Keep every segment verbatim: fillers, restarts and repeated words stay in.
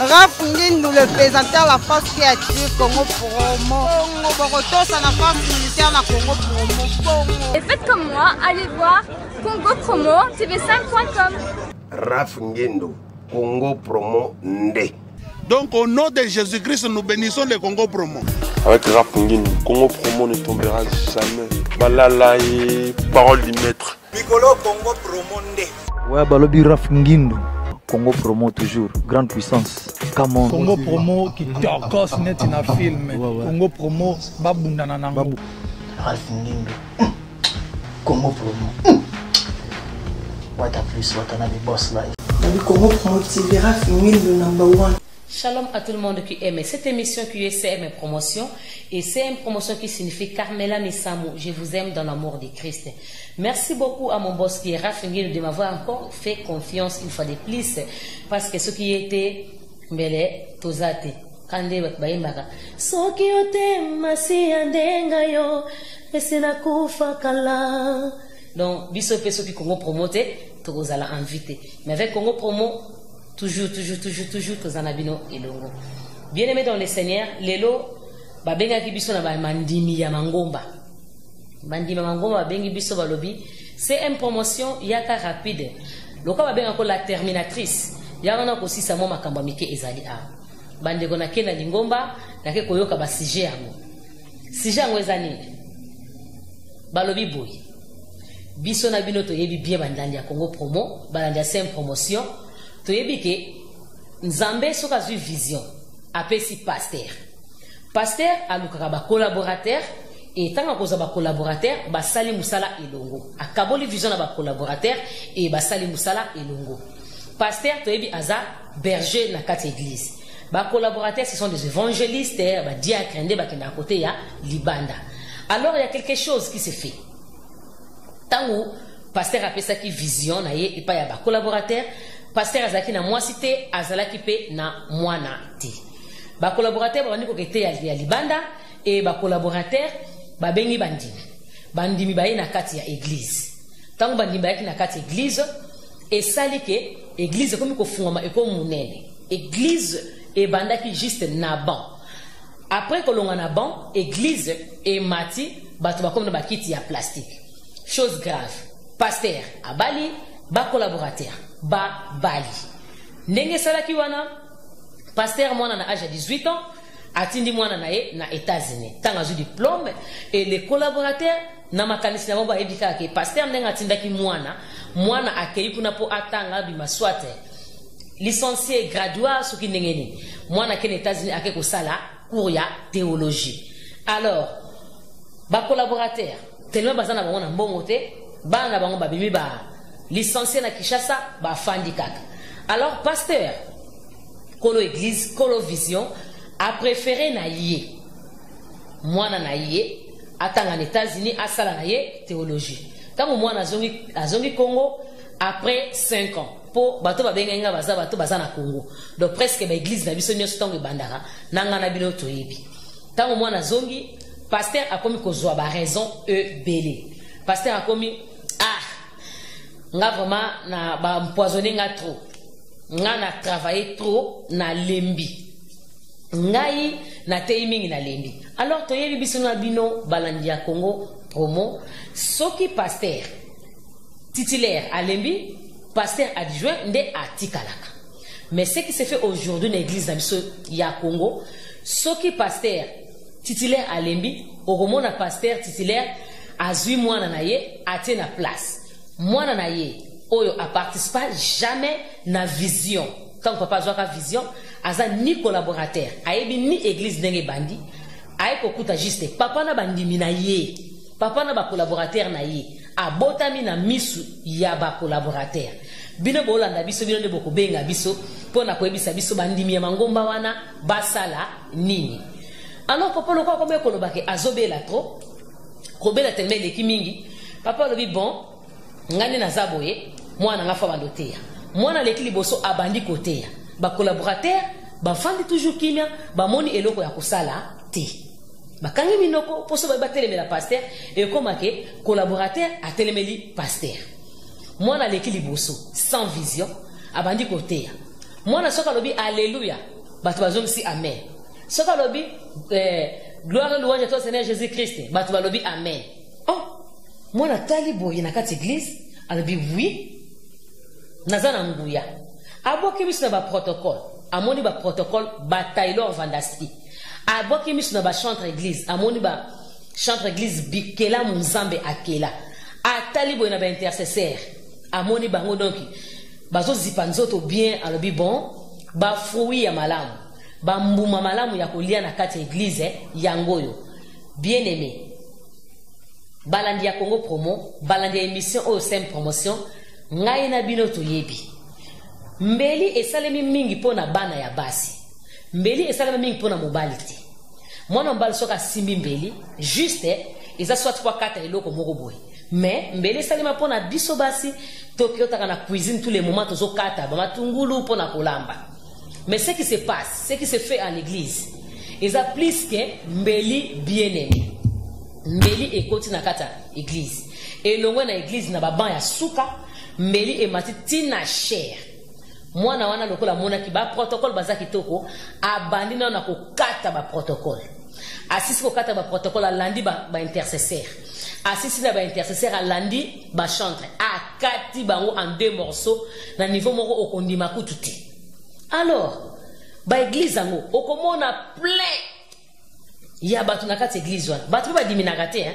Raph Ngine nous le présentait à la force qui a tué Congo Promo. Congo la force militaire la Congo Promo. Et faites comme moi, allez voir Congo Promo T V cinq point com. Raph Ngine, Congo Promo Ndé. Donc au nom de Jésus-Christ, nous bénissons le Congo Promo. Avec Raph Ngine, Congo Promo ne tombera jamais. Malalaï, parole du maître. Piccolo Congo Promo Ndé. Ouais, Balobi Raph Ngine. Congo Promo toujours, grande puissance. Comment Congo Promo qui torgosse net dans le film. Congo Promo, babou nananango. Raph Ngine, Congo Promo. What a plus, what a boss life. Congo Promo T V, Raph Ngine, number one. Shalom à tout le monde qui aime cette émission qui est C M Promotion. Et C M Promotion qui signifie Carmela Missamou, je vous aime dans l'amour de Christ. Merci beaucoup à mon boss qui est Raph Ngine de m'avoir encore fait confiance une fois de plus. Parce que ce qui était, Mbele, Tozate, Kande, Baimbaga. Ce qui était, Massi, Andengayo, Messina Koufa Kala. Donc, Bissopé, ce qui Congo promoté, Tozala invité. Mais avec Congo Promo, toujours, toujours, toujours, toujours, Tozanabino et Longo. Bien aimé dans le Seigneur, les lots, Babenga Kibiso na Mandimi ya Mangomba. Mandimi Mangomba, Bengi Biso Balobi. C'est une promotion yaka rapide. Loka Babenga ko la terminatrice. Yanga ko si samo makamba mike ezali a. Bandeko na kena lingomba, na ke koyoka ba sije yango. Sije yango ezali. Balobi boy. Biso na bino to yebi bien bandandi ya Congo Promo, bandandi ya cinq promotion. Toyebike Nzambe soka zu vision apesi pasteur pasteur alukaka ba collaborateur et tanga koza ba collaborateur ba sali musala elongo akaboli vision na ba collaborateur et ba sali musala elongo pasteur toyebi aza berger na kati église ba collaborateurs ce sont des évangélistes ba diacre ndé ba kenda côté ya libanda alors il y a quelque chose qui se fait tango pasteur apesa ki vision na ye et pa ya ba collaborateur pasteur azalaki na moi cité azalaki pe na mwana te ba collaborateur ba bandi kokete ya libanda et ba collaborateur ba bengi bandimi bandimi ba na kati ya église tango bandimi ba na kati ya église et sali ke église komi ko fungama e ko munene église e bandaki juste na ban après ko longa na ban église e mati bato ba komi na bakiti ya plastique chose grave pasteur abali ba collaborateur ba bali ndenge salaki wana pasteur mwana na âge de dix-huit ans atindi mwana na ye na États-Unis tanga zu diplôme et les collaborateurs na makanisi na bomba ebika ke pasteur ndenge atindaki mwana mwana akei kuna po atanga bi maswate licencié graduat soki ndenge ni mwana ke na États-Unis ake ko sala cours ya théologie alors ba collaborateurs tellement bazana ba mwana mbongo te bana bango ba bibi ba licencié na Kishasa, ba fandi kaka. Alors, pasteur, Kolo Église, Kolo Vision, a préféré na yé. Moi, na yé, attendre en États-Unis, à sala na yé, théologie. Tant moi, na zongi Congo, après cinq ans, pour bato ba bengenga baza bato baza na Congo. Donc, presque ba Église na biso nyonso tango bandara, nanga na bino toyebi. Tant moi, na zongi, pasteur a komi kozwa ba raison e belé. Pasteur a komi, ah, nga vraiment na ba empoisonné nga trop nga na travailler trop na lembi ngai na timing na lembi alors toyebi biso na bino balandi ya Congo Promo soki pasteur titulaire à lembi pasteur adjoint ndé atikalaka mais ce qui se fait aujourd'hui dans l'église na biso ya Congo soki pasteur titulaire à lembi okomona pasteur titulaire azwi mwana na ye atie na place moi nanaye oyo a participa jamais na vision tant papa zoka vision aza ni collaborateur ayebi ni église ndenge bandi ayeko kuta juste papa na bandimi na ye papa na ba collaborateur na ye abotami na misu ya ba collaborateur bino bolanda biso bino ndeboko benga biso pona koyebisa biso bandimi ya mangomba wana basala nini alors papa lokwa kombe kolobake azobela trop kobela tellement leki mingi papa lobi bon ngani na zaboye mwana nga fa bandotea mwana leki liboso abandi kotea ba collaborateur ba fandi toujours kimia ba moni eloko ya kusala te bakangi minoko poso ba telemela pasteur et comme que collaborateur a telemeli pasteur mwana leki liboso sans vision abandi kotea Mwana soka lobi haleluya batu bazomi si amen. Soka lobi eh, gloire louange toi Seigneur Jésus Christ batu balobi amen. Oh mwana talibo yinakati église alobi oui nazana nguya. Aboki biso na ba protocole, amoni ba protocole ba Taylor Vandasti. Aboki biso na ba chantre église, amoni ba chantre église bikela munzambe akela. A talibo na ba intercesseur, amoni bango donc bazo zipanzoto bien alobi bon, ba fruit ya malamu, ba mbuma malamu ya kolia na kati église yangoyo. Bien-aimé. Balandia Congo promo, balandia émission au sem promotion, ngaina bino to yebi. Mbeli esalemi mingi pona bana ya basi. Mbeli esalemi mingi pona mobilité. Mwana mbali soka simbi mbeli, juste eza soit trois quatre eloko moko boy. Mais mbeli esalemi pona biso basi, tokyo taka na cuisine tous les moments tozo kata, ba matungulu pona kolamba. Mais ce qui se passe, ce qui se fait en l'église, eza plus que mbeli bien-aimé. Mbeli ekoti na kata église. Elongwe na église na baban ya suka, mbeli emati tina cher. Mwana wana lokola mwana ki ba protocole baza kitoko abandi na na kokata ba protocole asisi kokata ba protocole alandi ba, ba intercesseur asisi na ba intercesseur alandi ba chantre akati bango en deux morceaux na niveau moko okondima kututi alors ba église ango okomona plein ya batu na kati église wana batu ba diminaka te hein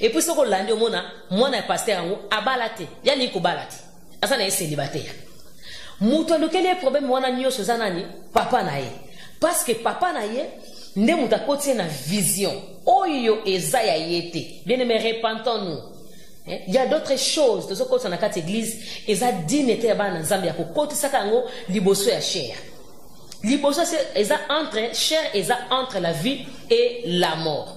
et puis soko landi omona mwana ya pasteur ango abalate yani ko balate asa na célibataire. Mouto lequel est le problème wana nyo sozanani papa nae parce que papa nae ne muta kote na vision oyo ezaya yete bien mais repentons-nous il hein? Y a d'autres choses de ce côté na kati église eza dinete ba na zambi ya kote sakango liboso ya chair liboso eza entre chair eza entre la vie et la mort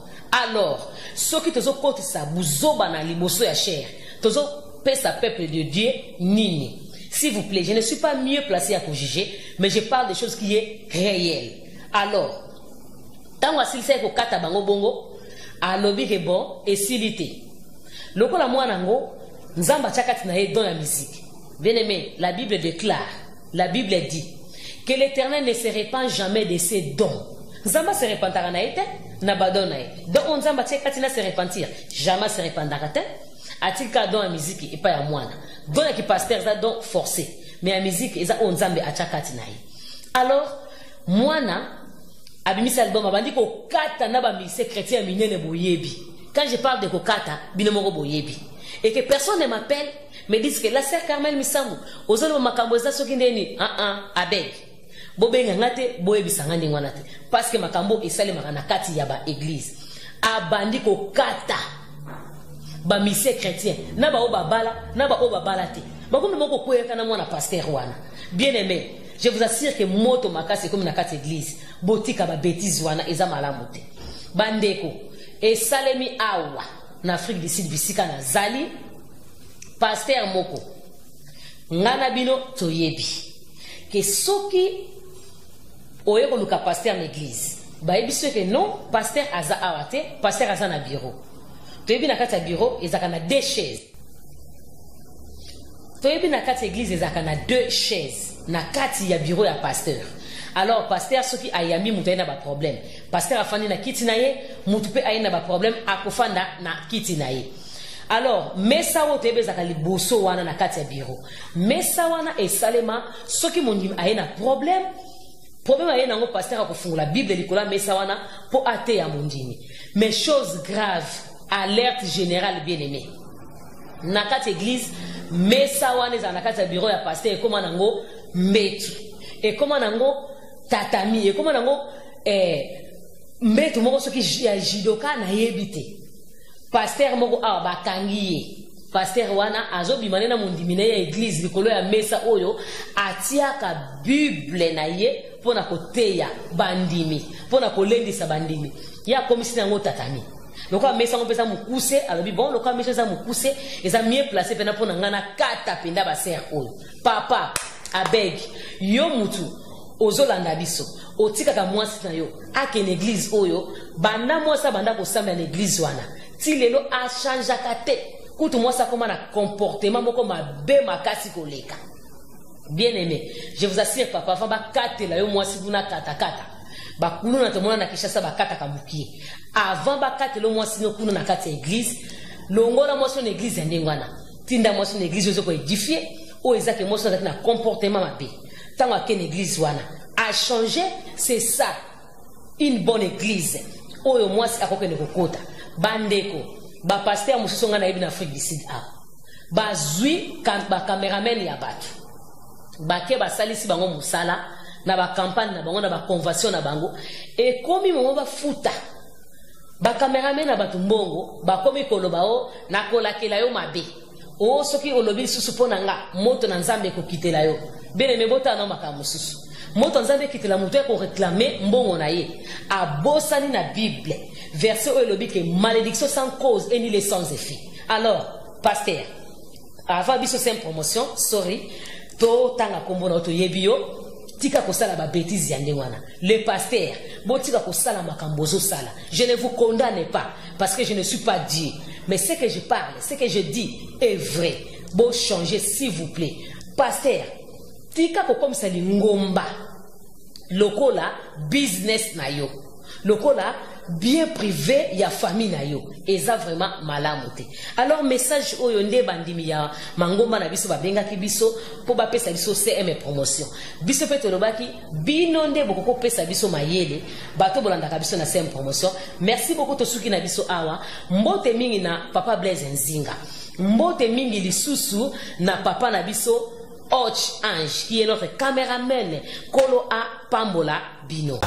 alors ce qui te zo kote sa buzoba na liboso ya chair te zo pesa peuple de Dieu nini. S'il vous plaît, je ne suis pas mieux placé à juger, mais je parle des choses qui est réelles. Alors, tant que c'est que kata bango bongo, alobi rebo et silité. Lokola mwanango, nzamba chakati na ye dans la musique. Bien aimé, la Bible déclare, la Bible dit que l'Éternel ne se répand jamais de ses dons. Nzamba se répandra na ete, na badona ete. Donc nzamba chakati na se repentir, jamais se répandra te. A-t-il qu'à don la musique et pas à moi? Don la qui pasteur, ça don forcé. Mais la musique, ils ont zambé à tchakatinaï. Alors, moi, na, abimis album, abandi ko kata na bami, c'est chrétien minene boyebi. Quand je parle de kokata, binomoro boyebi. Et que personne ne m'appelle, me disent que la sœur Carmel Misambu, aux autres makamboza sokindeni, ah ah, abeg. Bobé ngangate, boyebi sangani ngwanate. Parce que makambo, et sali maranakati yaba église. Abandi ko kata. Ba misé chrétien na ba obabala na ba obabala te bakondo moko kweka na mwana pasteur wana bien-aimé je vous assure que moto makasi comme na kati église botika ba bêtise wana eza malamu te bandeko e salemi awa na Afrique du Sud bisika na zali pasteur moko ngana bino toyebi ke soki oyeko luka pasteur na église ba ebiso ke non pasteur aza awa te pasteur aza na bureau. Toyebi na kati bureau ezaka na deux chaises. Toyebi na kati église ezaka na deux chaises. Na kati ya bureau ya pasteur. Alors pasteur soki ayami mutu na ba problème. Pasteur afandi na kiti na ye, mutu pe ayina ba problème akofanda na kiti na ye. Alors mesa wo toyebi ezaka liboso wana na kati ya bureau. Mesa wana esalema soki mundi ayina problème. Problème ayina ngo pasteur akofungula Bible likola mesa wana po ate ya mundini. Mais chose grave. Alerte générale bien-aimée. Nakati église, mais ça ouane za nakati bureau ya pasteur et comment nango metu et comment nango tatami et comment nango eh metu moko soki jidoka na yebite. Pasteur moko a bakangiye. Pasteur wana azo bimane na mundimine ya église likolo ya mesa oyo atiaka Bible na ye pona koteya bandimi, pona kolendisa bandimi. Ya komisi nango tatami. Donc on met ça on peut ça moukouser alors bon donc on met ça moukouser et ça mieux placé pendant pour n'angana kata penda baser oh papa abeg yo mutu ozolanda biso otika ka mwasi na yo ake l'église oyo banda mwasa banda ko samba na l'église wana ti lelo a change akate kutu mwasa koma na comportement moko mabe makasi koleka Bien aimé, je vous assure, papa, avant si vous n'avez kata kata, bakulu na temona na kishasa bakata kamuki. Avant bakata le mois si nous kuna na kata église, l'ongora mois son église ndengwana, tinda mois son église ozo ko édifier, o ezake mois son na comportement mabé. Tant à quelle église wana a changé, c'est ça une bonne église. O yo mois a koke ne kokota, bandeko, ba pasteur mosusu ngana ibina Afrique du Sud a. Ba zui quand ba cameraman ya batu. Baké ba salisi bango musala na ba campagne na bango na ba convention na bango et komi momo ba futa ba cameraman na batu mbongo ba komi koloba o na kolakela yo mabe o soki olobi susu pona nga moto na nzambe ko kitela yo bene mebota na maka mususu moto nzambe kitela moto ko réclamer mbongo na ye abosani na bible verset o olobi que malédiction sans cause et ni les sans effet. Alors pasteur avant biso sem promotion sorry to tanga kombo na to yebio tika ko sala ba bêtise ya ndewana le pasteur bo tika ko sala makambozo sala. Je ne vous condamne pas parce que je ne suis pas Dieu, mais ce que je parle, ce que je dis est vrai. Bo changer s'il vous plaît pasteur tika ko comme ça lingomba lokola business na yo lokola bien privé ya famille na yo eza vraiment malamu te. Alors message oyo nde bandimi ya mangomba na biso babengaki biso po bapesa biso C M promotion biso pe tolobaki bino nde bokoko pesa biso mayele bato bolandaka biso na C M promotion. Merci beaucoup tosuki na biso awa mbote mingi na papa Blaise Nzinga, mbote mingi lisusu na papa na biso Hotch Ange qui est notre caméraman Kolo a Pambola Bino.